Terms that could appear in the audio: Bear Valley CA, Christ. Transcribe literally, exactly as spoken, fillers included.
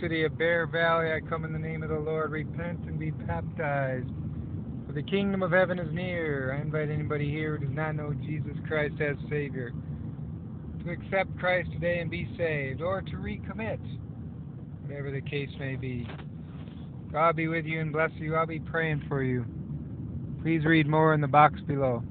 City of Bear Valley, I come in the name of the Lord. Repent and be baptized, for the kingdom of heaven is near. I invite anybody here who does not know Jesus Christ as Savior to accept Christ today and be saved, or to recommit, whatever the case may be. God be with you and bless you. I'll be praying for you. Please read more in the box below.